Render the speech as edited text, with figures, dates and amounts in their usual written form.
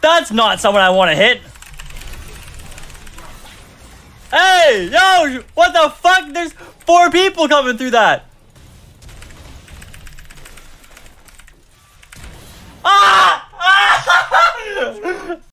That's not someone I want to hit. Hey, yo, what the fuck? There's 4 people coming through that.